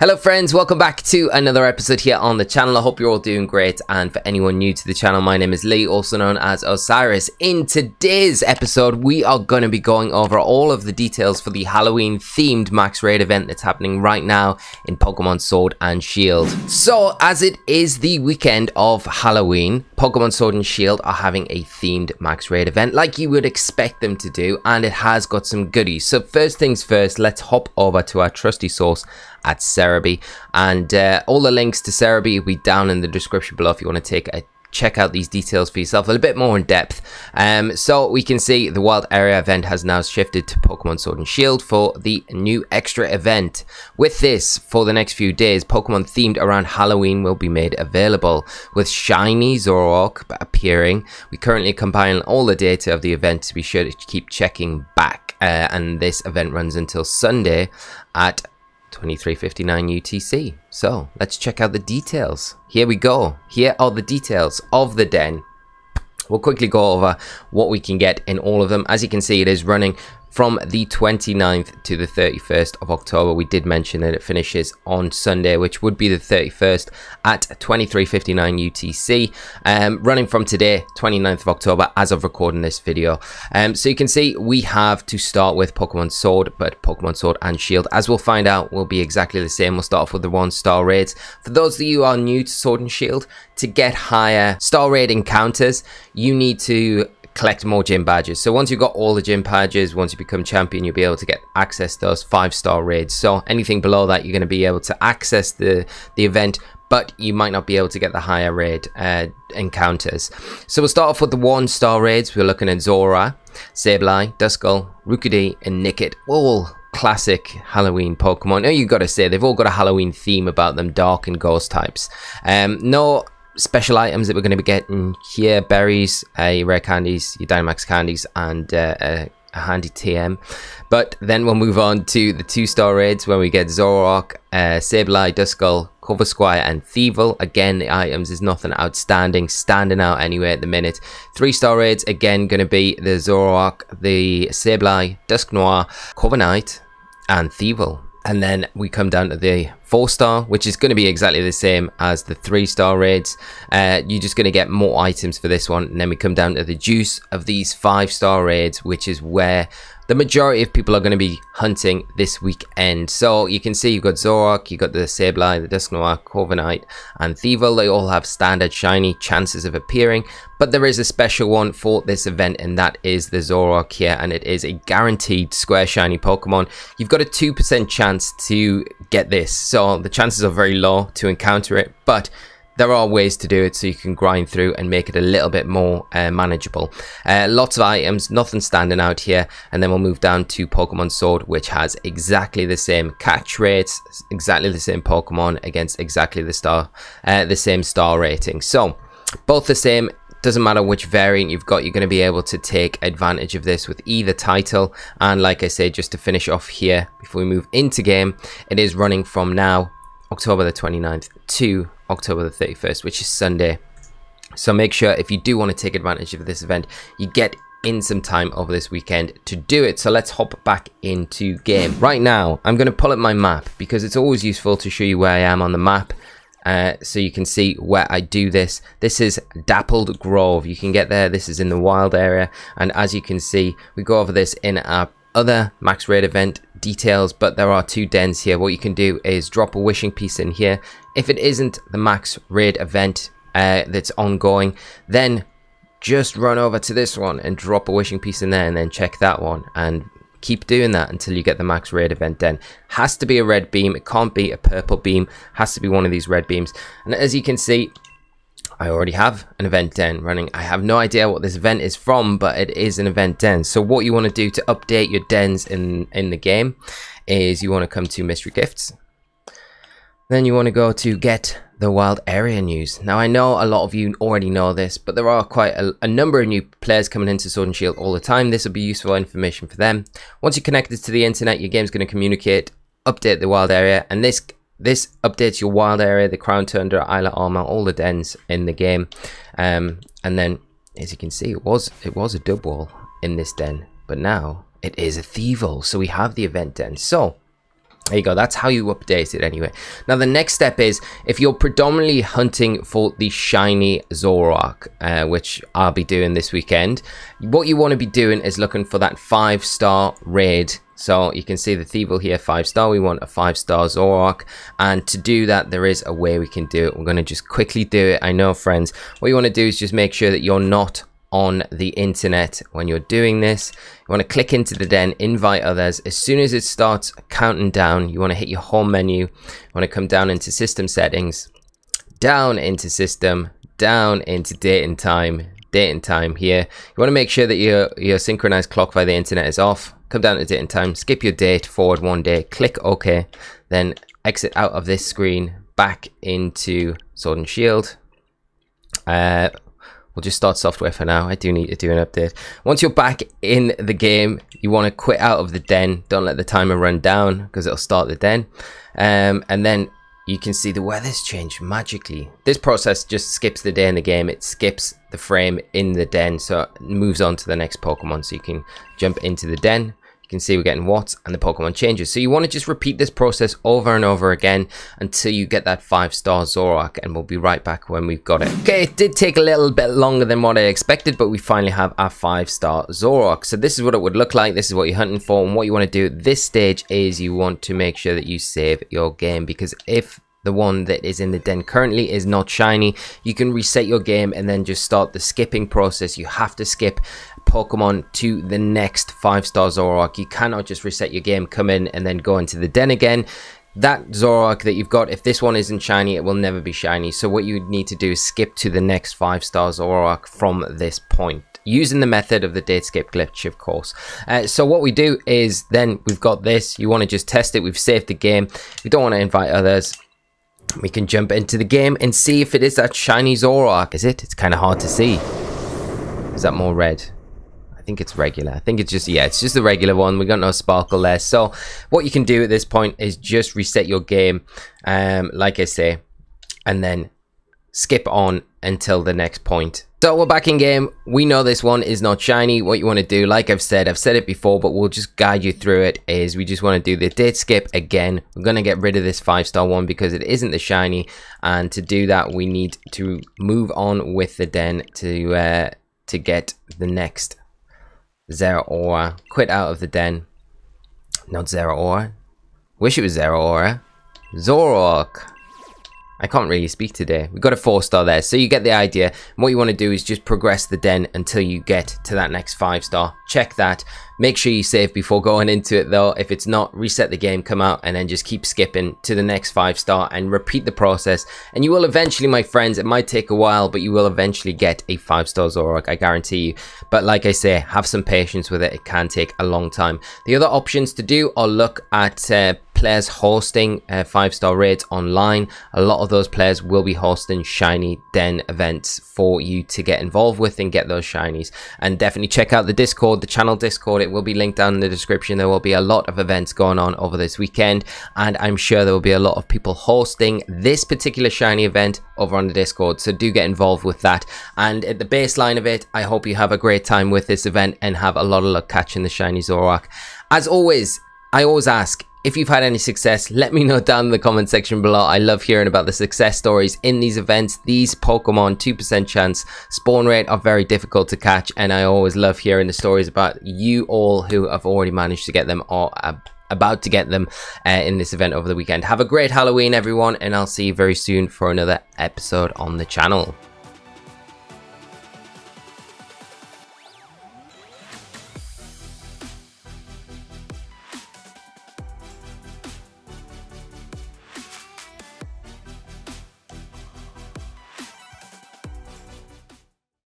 Hello friends, welcome back to another episode here on the channel. I hope you're all doing great, and for anyone new to the channel, my name is Lee, also known as Osiris. In today's episode, we are going to be going over all of the details for the Halloween themed max raid event that's happening right now in Pokemon Sword and Shield. So as it is the weekend of Halloween, Pokemon Sword and Shield are having a themed max raid event like you would expect them to do, and it has got some goodies. So first things first, let's hop over to our trusty source at Serebii, and all the links to Serebii will be down in the description below if you want to take a check out these details for yourself a little bit more in depth. So we can see the wild area event has now shifted to Pokemon Sword and Shield for the new extra event. With this, for the next few days, Pokemon themed around Halloween will be made available, with shiny Zoroark appearing. We currently compile all the data of the event, so be sure to keep checking back, and this event runs until Sunday at 23:59 UTC. So let's check out the details. Here we go. Here are the details of the den. We'll quickly go over what we can get in all of them. As you can see, it is running from the 29th to the 31st of October. We did mention that it finishes on Sunday, which would be the 31st at 23:59 UTC. Running from today, 29th of October, as of recording this video. So you can see we have to start with Pokemon Sword, but Pokemon Sword and Shield, as we'll find out, will be exactly the same. We'll start off with the 1-star raids. For those of you who are new to Sword and Shield, to get higher star raid encounters, you need to collect more gym badges. So once you've got all the gym badges, once you become champion, you'll be able to get access to those 5-star raids. So anything below that, you're going to be able to access the event, but you might not be able to get the higher raid encounters. So we'll start off with the 1-star raids. We're looking at Zora, Sableye, Duskull, Rookidee and Nickit. All classic Halloween Pokemon. Now you've got to say they've all got a Halloween theme about them, dark and ghost types. No special items that we're going to be getting here: berries, your rare candies, your Dynamax candies, and a handy TM. But then we'll move on to the 2-star raids, where we get Zoroark, Sableye, Duskull, Corviknight and Thievul. Again, the items is nothing outstanding, standing out anyway at the minute. 3-star raids, again going to be the Zoroark, the Sableye, Dusknoir, Corviknight and Thievul. And then we come down to the 4-star, which is going to be exactly the same as the 3-star raids. You're just going to get more items for this one. And then we come down to the juice of these 5-star raids, which is where the majority of people are going to be hunting this weekend. So you can see you've got Zoroark, you've got the Sableye, the Dusknoir, Corviknight and Thievul. They all have standard shiny chances of appearing, but there is a special one for this event, and that is the Zoroark here, and it is a guaranteed square shiny Pokemon. You've got a 2% chance to get this, so the chances are very low to encounter it, but there are ways to do it, so you can grind through and make it a little bit more manageable. Lots of items, nothing standing out here. And then we'll move down to Pokemon Sword, which has exactly the same catch rates, exactly the same Pokemon against exactly the same star rating. So both the same. Doesn't matter which variant you've got, you're going to be able to take advantage of this with either title. And like I say, just to finish off here before we move into game, it is running from now, October the 29th to October the 31st, which is Sunday. So make sure, if you do want to take advantage of this event, you get in some time over this weekend to do it. So let's hop back into game. Right now, I'm going to pull up my map because it's always useful to show you where I am on the map. So you can see where I do this. This is Dappled Grove. You can get there. This is in the wild area. And as you can see, we go over this in our other max raid event details, but there are 2 dens here. What you can do is drop a wishing piece in here. If it isn't the max raid event that's ongoing, then just run over to this one and drop a wishing piece in there, and then check that one, and keep doing that until you get the max raid event den. Has to be a red beam, it can't be a purple beam, has to be one of these red beams. And as you can see, I already have an event den running. I have no idea what this event is from, but it is an event den. So what you want to do to update your dens in the game is you want to come to Mystery Gifts. Then you want to go to Get the Wild Area News. Now I know a lot of you already know this, but there are quite a number of new players coming into Sword and Shield all the time. This will be useful information for them. Once you're connected to the internet, your game's going to communicate, update the wild area, and this updates your wild area, the Crown Tundra, Isle of Armor, all the dens in the game. And then, as you can see, it was a Dubwool in this den, but now it is a Thievul. So we have the event den. So There you go, that's how you update it anyway. Now the next step is, if you're predominantly hunting for the shiny Zoroark, which I'll be doing this weekend, what you want to be doing is looking for that 5-star raid. So you can see the Thievul here, 5-star. We want a 5-star Zoroark, and to do that there is a way we can do it. We're going to just quickly do it. I know, friends, what you want to do is just make sure that you're not on the internet when you're doing this. You want to click into the den, invite others. As soon as it starts counting down, you want to hit your home menu. You want to come down into system settings, down into system, down into date and time here. You want to make sure that your synchronized clock via the internet is off. Come down to date and time, skip your date forward 1 day, click OK, then exit out of this screen back into Sword and Shield. We'll just start software for now. I do need to do an update. Once you're back in the game, you want to quit out of the den. Don't let the timer run down because it'll start the den. And then you can see the weather's changed magically. This process just skips the day in the game. It skips the frame in the den, so it moves on to the next Pokemon. So you can jump into the den. You can see we're getting Watts and the Pokemon changes. So you want to just repeat this process over and over again until you get that 5-star Zoroark, and we'll be right back when we've got it. Okay, it did take a little bit longer than what I expected, but we finally have our 5-star Zoroark. So this is what it would look like. This is what you're hunting for, and what you want to do at this stage is you want to make sure that you save your game, because if the one that is in the den currently is not shiny, you can reset your game and then just start the skipping process. You have to skip Pokemon to the next 5-star Zoroark. You cannot just reset your game, come in and then go into the den again. That Zoroark that you've got, if this one isn't shiny, it will never be shiny. So what you need to do is skip to the next 5-star Zoroark from this point, using the method of the date skip glitch, of course. So what we do is then we've got this. You want to just test it. We've saved the game. We don't want to invite others. We can jump into the game and see if it is that shiny Zoroark. Is it? It's kind of hard to see. Is that more red? I think it's regular. I think it's just, yeah, it's just the regular one. We got no sparkle there. So what you can do at this point is just reset your game, like I say, and then skip on until the next point. So we're back in game. We know this one is not shiny. What you want to do, like I've said it before, but we'll just guide you through it, is we just want to do the date skip again. We're going to get rid of this 5-star one because it isn't the shiny, and to do that we need to move on with the den to get the next Zoroark. Quit out of the den. Not Zoroark. Wish it was Zoroark. Zoroark. I can't really speak today. We've got a 4-star there, so you get the idea. What you want to do is just progress the den until you get to that next 5-star. Check that. Make sure you save before going into it though. If it's not, reset the game, come out, and then just keep skipping to the next 5-star and repeat the process. And you will eventually, my friends, it might take a while, but you will eventually get a 5-star Zoroark, I guarantee you. But like I say, have some patience with it. It can take a long time. The other options to do are look at players hosting 5-star raids online. A lot of those players will be hosting shiny den events for you to get involved with and get those shinies. And definitely check out the Discord, the channel Discord. It will be linked down in the description. There will be a lot of events going on over this weekend, and I'm sure there will be a lot of people hosting this particular shiny event over on the Discord, so do get involved with that. And at the baseline of it, I hope you have a great time with this event and have a lot of luck catching the shiny Zoroark. As always, I always ask, if you've had any success, let me know down in the comment section below. I love hearing about the success stories in these events. These Pokemon 2% chance spawn rate are very difficult to catch, and I always love hearing the stories about you all who have already managed to get them or are about to get them in this event over the weekend. Have a great Halloween, everyone, and I'll see you very soon for another episode on the channel.